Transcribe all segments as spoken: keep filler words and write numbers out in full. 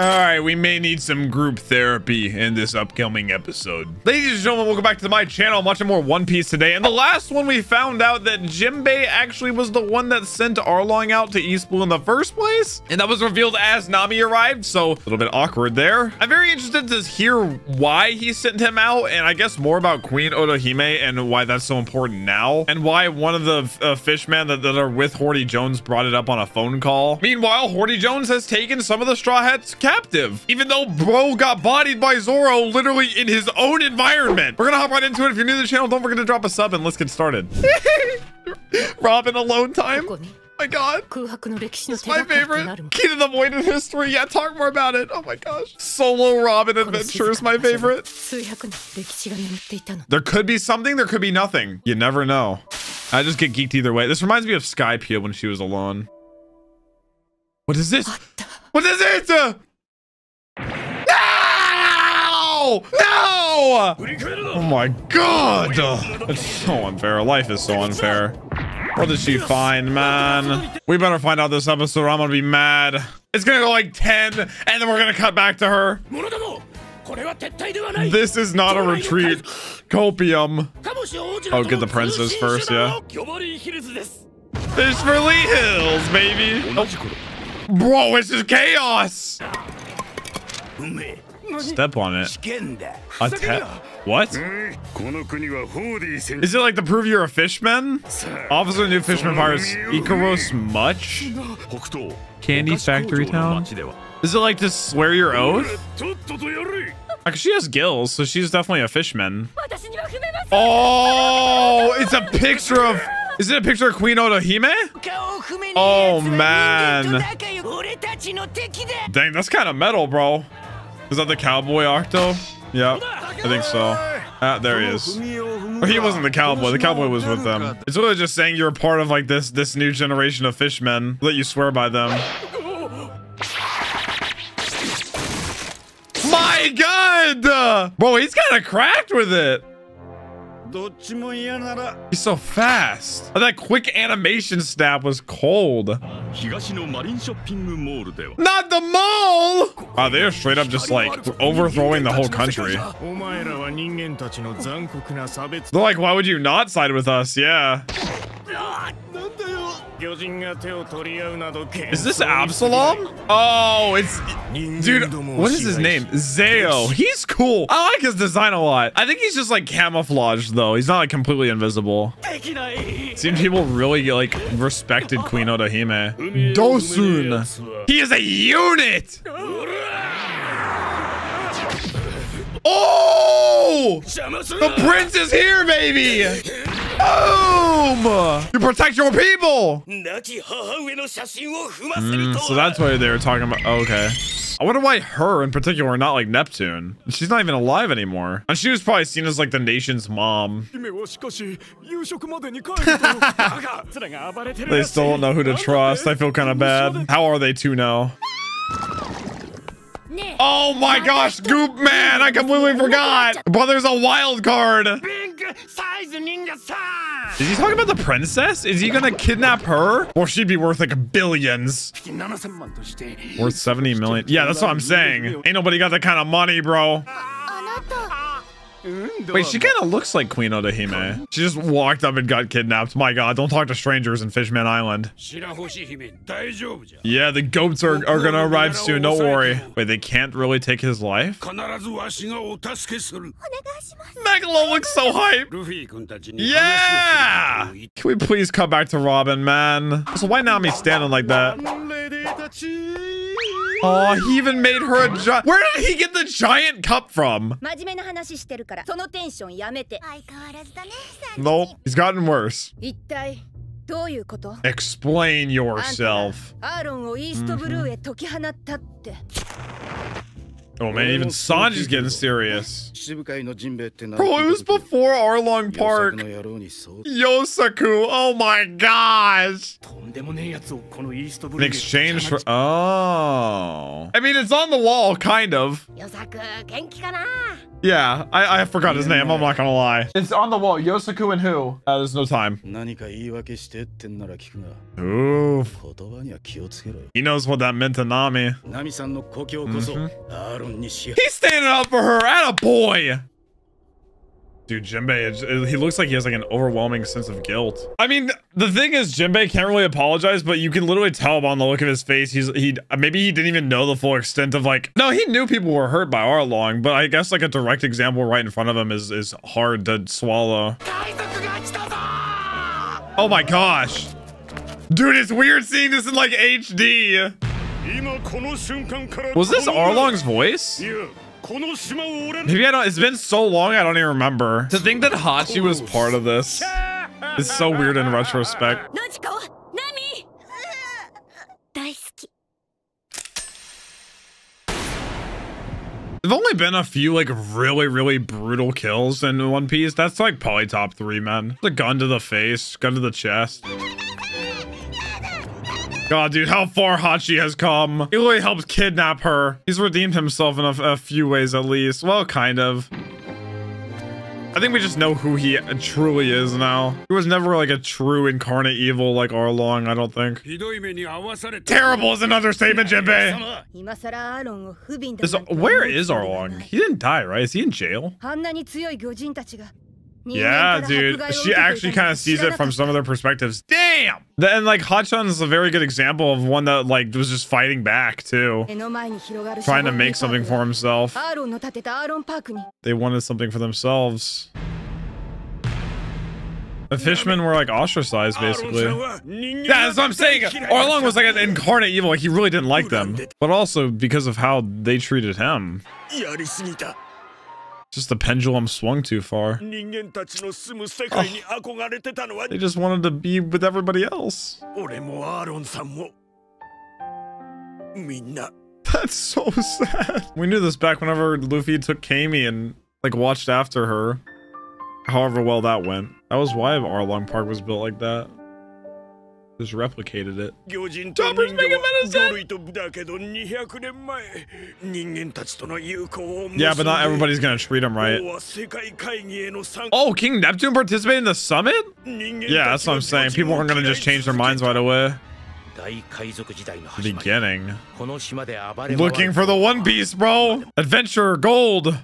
All right, we may need some group therapy in this upcoming episode. Ladies and gentlemen, welcome back to my channel. I'm watching more One Piece today. And the last one, we found out that Jimbei actually was the one that sent Arlong out to East Blue in the first place. And that was revealed as Nami arrived. So a little bit awkward there. I'm very interested to hear why he sent him out. And I guess more about Queen Otohime and why that's so important now. And why one of the uh, fishmen that, that are with Hody Jones brought it up on a phone call. Meanwhile, Hody Jones has taken some of the Straw Hats captive, even though bro got bodied by Zoro literally in his own environment. We're gonna hop right into it. If you're new to the channel, don't forget to drop a sub and let's get started. Robin alone time. Oh my god, it's my favorite. Key to the void in history. Yeah, talk more about it. Oh my gosh, solo Robin adventure is my favorite. There could be something, there could be nothing. You never know. I just get geeked either way. This reminds me of Skypea when she was alone. What is this? What is it? No! No! Oh my god! That's so unfair. Life is so unfair. What did she find, man? We better find out this episode or I'm gonna be mad. It's gonna go like ten and then we're gonna cut back to her. This is not a retreat. Copium. Oh, get the princess first, yeah. Fish for Lee Hills, baby. Oh. Bro, this is chaos. Step on it. Attack. What? Is it like to prove you're a fishman? Officer New Fishman Pirates Ikaros Much? Candy Factory Town? Is it like to swear your oath? Like, she has gills, so she's definitely a fishman. Oh, it's a picture of... Is it a picture of Queen Otohime? Oh, man. Dang, that's kind of metal, bro. Is that the cowboy Octo? Yeah, I think so. Ah, there he is. Or he wasn't the cowboy. The cowboy was with them. It's really just saying you're a part of, like, this this new generation of fishmen. Let you swear by them. My God! Bro, he's kind of cracked with it. He's so fast. That quick animation snap was cold. Not the mall! Wow, they are straight up just like overthrowing the whole country. They're like, why would you not side with us? Yeah. Is this Absalom? Oh, it's... Dude, what is his name? Zao. He's cool. I like his design a lot. I think he's just like camouflaged though. He's not like completely invisible. Seems people really like respected Queen Otohime. Dosun. He is a unit. Oh! The prince is here, baby! Boom! You protect your people! Mm, so that's why they were talking about. Oh, okay. I wonder why her in particular, not like Neptune. She's not even alive anymore. And she was probably seen as like the nation's mom. They still don't know who to trust. I feel kind of bad. How are they two now? Oh my gosh, Goop Man! I completely forgot! But there's a wild card! Is he talking about the princess? Is he gonna kidnap her? Or she'd be worth like billions. Worth seventy million. Yeah, that's what I'm saying. Ain't nobody got that kind of money, bro. Wait, she kind of looks like Queen Otohime. She just walked up and got kidnapped. My God, don't talk to strangers in Fishman Island. Yeah, the goats are, are gonna arrive soon. Don't worry. Wait, they can't really take his life? Megalo looks so hype. Yeah! Can we please come back to Robin, man? So why Nami standing like that? Oh, he even made her a giant. Where did he get the giant cup from? Nope, he's gotten worse. Explain yourself. Mm-hmm. Oh man, even Sanji's getting serious. Bro, it was before Arlong Park. Yosaku, oh my gosh. In exchange for, oh. I mean, it's on the wall, kind of. Yeah, I, I forgot his name, I'm not gonna lie. It's on the wall, Yosaku and who? Uh, there's no time. Ooh. He knows what that meant to Nami. Mm-hmm. He's standing up for her, attaboy! Dude, Jimbei, he looks like he has like an overwhelming sense of guilt. I mean, the thing is, Jimbei can't really apologize, but you can literally tell on the look of his face. He's he maybe he didn't even know the full extent of like. No, he knew people were hurt by Arlong, but I guess like a direct example right in front of him is is hard to swallow. Oh my gosh, dude, it's weird seeing this in like H D. Was this Arlong's voice? Maybe I don't, it's been so long I don't even remember. To think that Hachi was part of this is so weird in retrospect. Nojiko, Nami. There've only been a few like really really brutal kills in One Piece. That's like probably top three, man. The gun to the face, gun to the chest. God, dude, how far Hachi has come. He literally helped kidnap her. He's redeemed himself in a, a few ways at least. Well, kind of. I think we just know who he truly is now. He was never like a true incarnate evil like Arlong, I don't think. Terrible is an understatement, Jimbei. This, where is Arlong? He didn't die, right? Is he in jail? Yeah, dude, she actually kind of sees it from some of their perspectives. Damn! And like Hachan is a very good example of one that like was just fighting back too, trying to make something for himself. They wanted something for themselves. The fishmen were like ostracized basically. Yeah, that's what I'm saying. Arlong was like an incarnate evil, like he really didn't like them, but also because of how they treated him. Just the pendulum swung too far. Oh, they just wanted to be with everybody else. That's so sad. We knew this back whenever Luffy took Camie and like watched after her. However well that went. That was why Arlong Park was built like that. Just replicated it. Choppers make a medicine! Yeah, but not everybody's gonna treat him right. Oh, King Neptune participated in the summit? Yeah, that's what I'm saying. People aren't gonna just change their minds right away. Beginning. Looking for the One Piece, bro! Adventure gold!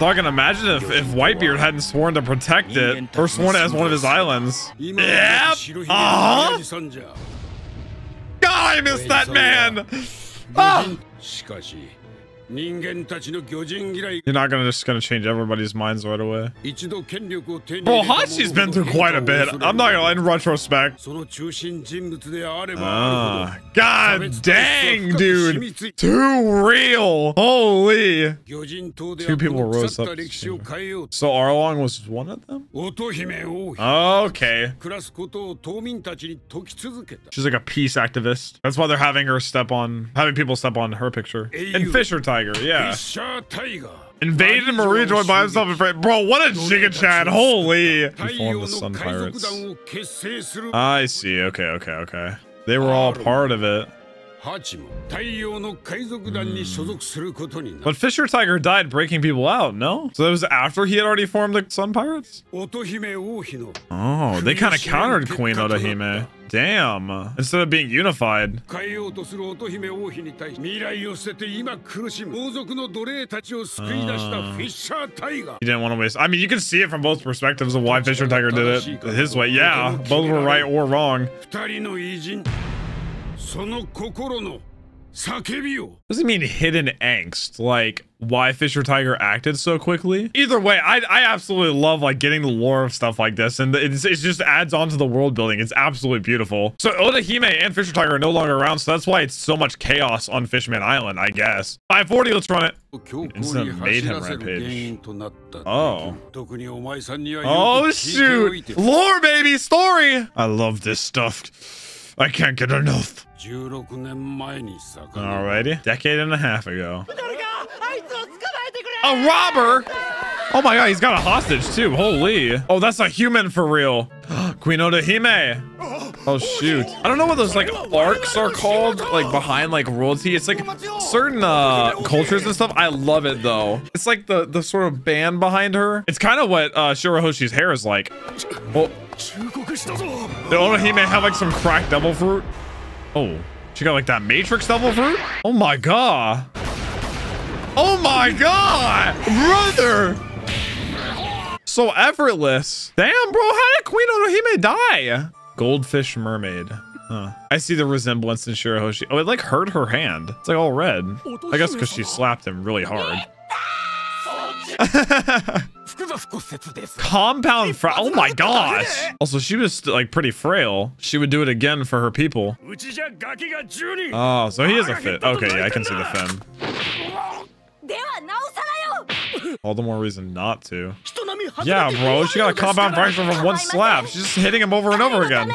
So I can imagine if, if Whitebeard hadn't sworn to protect it, or sworn it as one of his islands. Yep! Uh-huh. God, I miss that man! Ah. You're not gonna just gonna change everybody's minds right away. Bro, Hachi's been through quite a bit. I'm not gonna, in retrospect. Ah, God dang, dude. Too real. Holy. Two people rose up. So Arlong was one of them? Okay. She's like a peace activist. That's why they're having her step on, having people step on her picture. And Fisher Tiger. Yeah. Invaded and rejoined by himself and friend. Bro, what a jigachad. Holy. He formed the Sun Pirates. I see. Okay, okay, okay. They were all part of it. Mm. But Fisher Tiger died breaking people out, no? So that was after he had already formed the Sun Pirates? Oh, they kind of countered Queen Otohime. Damn. Instead of being unified. Uh, he didn't want to waste. I mean, you can see it from both perspectives of why Fisher Tiger did it his way. Yeah, both were right or wrong. Doesn't mean hidden angst, like why Fisher Tiger acted so quickly. Either way, I, I absolutely love like getting the lore of stuff like this, and it's, it just adds on to the world building. It's absolutely beautiful. So Otohime and Fisher Tiger are no longer around, so that's why it's so much chaos on Fishman Island, I guess. five forty, let's run it. Instant made him rampage. Oh. Oh, shoot. Lore, baby, story. I love this stuff. I can't get enough. Alrighty. Decade and a half ago. A robber? Oh my god, he's got a hostage too. Holy. Oh, that's a human for real. Queen Otohime. Oh shoot. I don't know what those like arcs are called, like behind like royalty. It's like certain uh cultures and stuff. I love it though. It's like the the sort of band behind her. It's kind of what uh Shirohoshi's hair is like. Well, the Otohime have like some cracked devil fruit. Oh, she got like that Matrix devil fruit. Oh my god. Oh my god, brother. So effortless. Damn, bro, how did Queen Otohime die? Goldfish mermaid. Huh. I see the resemblance in Shirohoshi. Oh, it like hurt her hand. It's like all red. I guess because she slapped him really hard. Compound fra- oh my gosh. Also, she was like pretty frail. She would do it again for her people. Oh, so he is a fit. Okay, yeah, I can see the femme. All the more reason not to. Yeah, bro, she got a compound fracture from one slap. She's just hitting him over and over again.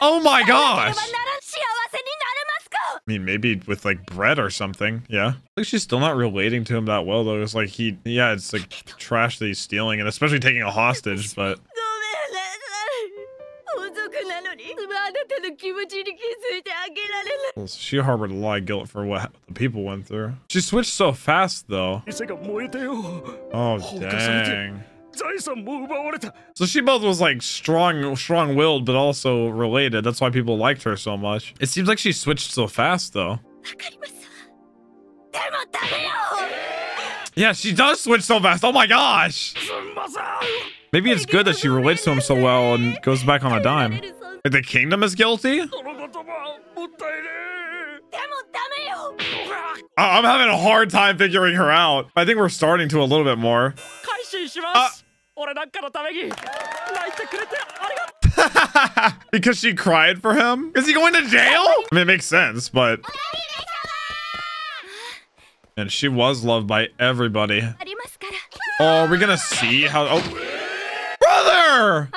Oh my gosh. I mean, maybe with like bread or something. Yeah. Like she's still not relating to him that well though. It's like he, yeah, it's like trash that he's stealing and especially taking a hostage, but. Well, she harbored a lot of guilt for what the people went through. She switched so fast though. Oh dang. So she both was like strong, strong-willed, but also related. That's why people liked her so much. It seems like she switched so fast though. Yeah, she does switch so fast. Oh my gosh. Maybe it's good that she relates to him so well and goes back on a dime. Like the kingdom is guilty? I'm having a hard time figuring her out. I think we're starting to a little bit more. Uh, because she cried for him? Is he going to jail? I mean, it makes sense, but... And she was loved by everybody. Oh, are we gonna see how... Oh. Brother!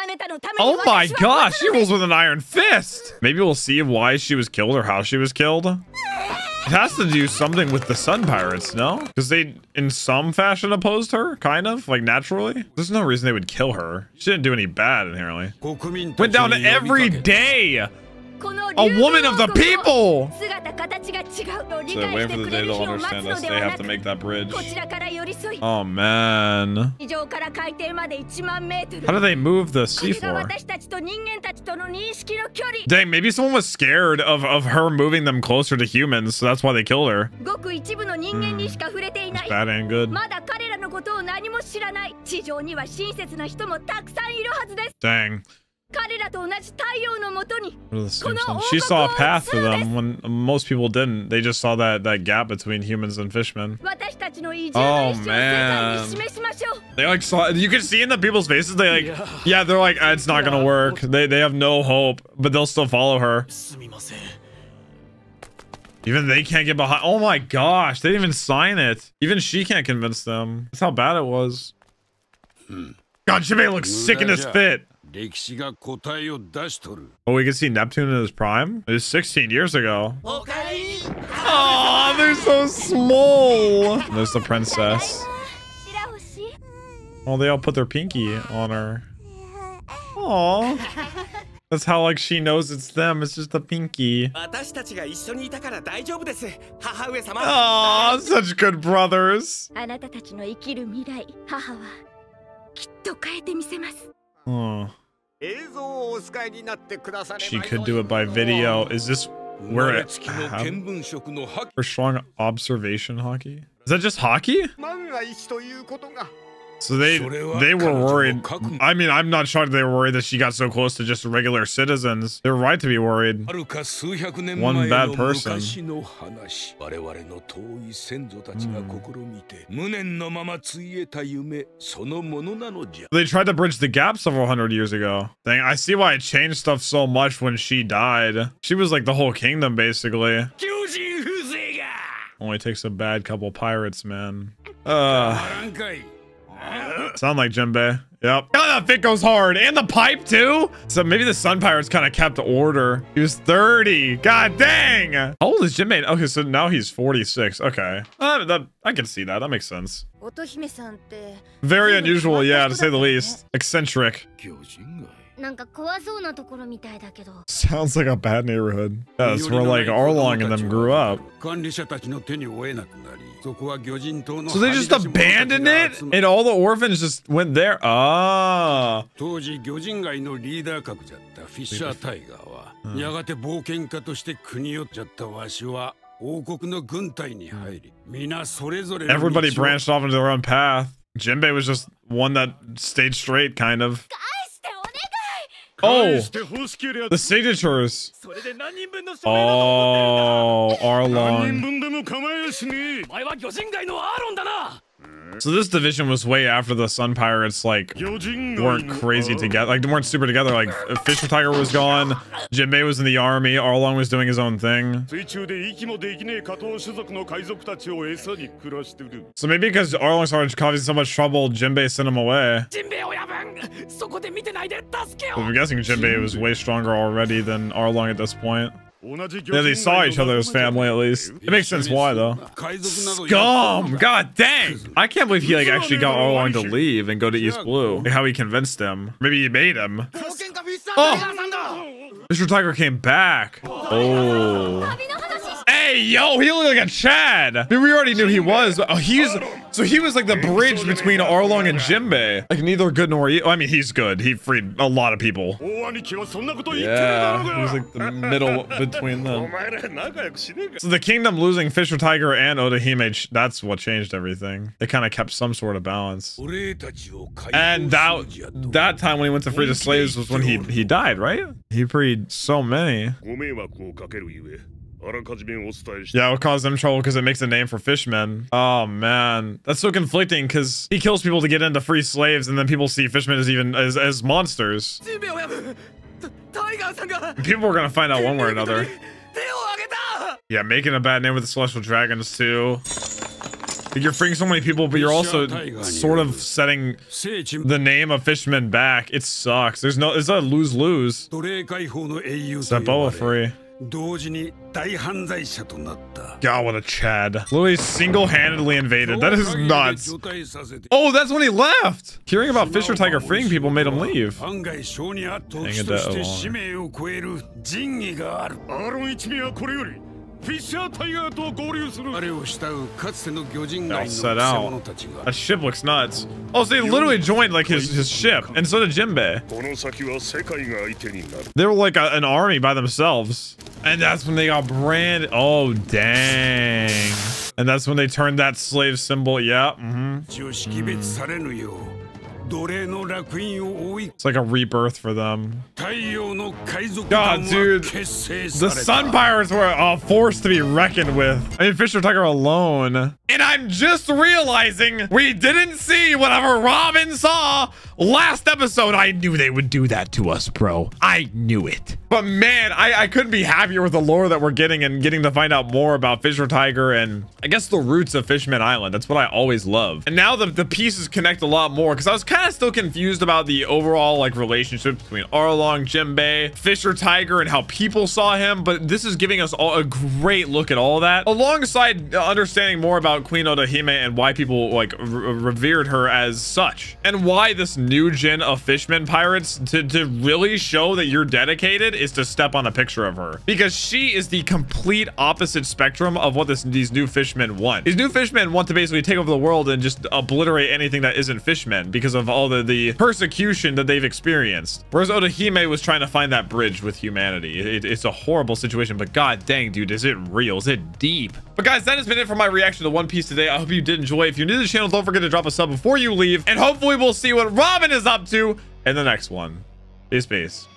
Oh my gosh, she rules with an iron fist. Maybe we'll see why she was killed or how she was killed. It has to do something with the Sun Pirates, no? Because they, in some fashion, opposed her, kind of, like naturally. There's no reason they would kill her. She didn't do any bad, inherently. Went down to every day. A woman of the people! So wait for the day they'll understand us. They have to make that bridge. Oh man. How do they move the sea for? Dang, maybe someone was scared of, of her moving them closer to humans, so that's why they killed her. Mm, that's bad and good. Dang. She saw a path for them when most people didn't. They just saw that that gap between humans and fishmen. Oh man, they like saw, you can see in the people's faces, they like, yeah, they're like, ah, it's not gonna work. They they have no hope, but they'll still follow her. Even they can't get behind. Oh my gosh, they didn't even sign it. Even she can't convince them. That's how bad it was. God, Jimbei looks sick in his fit. Oh, we can see Neptune in his prime? It was sixteen years ago. Oh, they're so small. And there's the princess. Oh, they all put their pinky on her. Aw. That's how, like, she knows it's them. It's just the pinky. Aw, such good brothers. Oh. She could do it by video. Is this where it happens? For strong observation hockey? Is that just hockey? So they they were worried. I mean, I'm not shocked they were worried that she got so close to just regular citizens. They're right to be worried. One bad person. Mm. They tried to bridge the gap several hundred years ago. Dang, I see why it changed stuff so much when she died. She was like the whole kingdom, basically. Only takes a bad couple pirates, man. Uh... Sound like Jimbei. Yep. God, that fit goes hard. And the pipe, too. So maybe the Sun Pirates kind of kept order. He was thirty. God dang. How old is Jimbei? Okay, so now he's forty-six. Okay. Uh, that, I can see that. That makes sense. Very unusual, yeah, to say the least. Eccentric. Sounds like a bad neighborhood. That's where like Arlong and them grew up. So they just abandoned it? And all the orphans just went there? Ah. Oh. Everybody branched off into their own path. Jimbei was just one that stayed straight, kind of. Oh, the signatures. Oh, Arlong. So this division was way after the Sun Pirates, like, weren't crazy together, like, they weren't super together. Like, Fisher Tiger was gone, Jimbei was in the army, Arlong was doing his own thing. So maybe because Arlong started causing so much trouble, Jimbei sent him away. So I'm guessing Jimbei was way stronger already than Arlong at this point. Yeah, they saw each other as family, at least. It makes sense why, though. Scum! God dang! I can't believe he, like, actually got Arlong to leave and go to East Blue. Like, how he convinced him. Maybe he made him. Oh! Mister Tiger came back. Oh. Hey, yo! He looked like a Chad! I mean, we already knew he was. Oh, he's... So he was, like, the bridge between Arlong and Jimbei. Like, neither good nor evil. I mean, he's good. He freed a lot of people. Yeah, he was, like, the middle between them. So the kingdom losing Fisher Tiger and Otohime, that's what changed everything. They kind of kept some sort of balance. And that, that time when he went to free the slaves was when he, he died, right? He freed so many. Yeah, it'll cause them trouble because it makes a name for fishmen. Oh man, that's so conflicting because he kills people to get into free slaves, and then people see fishmen as even as, as monsters. People are gonna find out one way or another. Yeah, making a bad name with the celestial dragons too. You're freeing so many people, but you're also sort of setting the name of fishmen back. It sucks. There's no, it's a lose-lose. Set Boa free. God, what a Chad. Louis single-handedly invaded. That is nuts. Oh, that's when he left. Hearing about Fisher Tiger freeing people made him leave. Dang it, that all set out. That ship looks nuts. Oh, so they literally joined like his, his ship, and so did Jimbei. They were like a, an army by themselves, and that's when they got branded. Oh, dang. And that's when they turned that slave symbol. Yeah. Mm-hmm. Mm. It's like a rebirth for them. God, dude. The Sun Pirates were a force to be reckoned with. I mean, Fisher Tiger alone. And I'm just realizing we didn't see whatever Robin saw last episode. I knew they would do that to us, bro. I knew it. But man, I, I couldn't be happier with the lore that we're getting and getting to find out more about Fisher Tiger and I guess the roots of Fishman Island. That's what I always love. And now the, the pieces connect a lot more because I was kind kind of still confused about the overall like relationship between Arlong, Jimbei, Fisher Tiger, and how people saw him, but this is giving us all a great look at all that, alongside understanding more about Queen Otohime and why people like re revered her as such, and why this new gen of fishmen pirates to, to really show that you're dedicated is to step on a picture of her, because she is the complete opposite spectrum of what this, these new fishmen want. These new fishmen want to basically take over the world and just obliterate anything that isn't fishmen because of all the, the persecution that they've experienced. Whereas Otohime was trying to find that bridge with humanity. It, it's a horrible situation, but god dang, dude, is it real? Is it deep? But guys, that has been it for my reaction to One Piece today. I hope you did enjoy. If you're new to the channel, don't forget to drop a sub before you leave, and hopefully we'll see what Robin is up to in the next one. Peace, peace.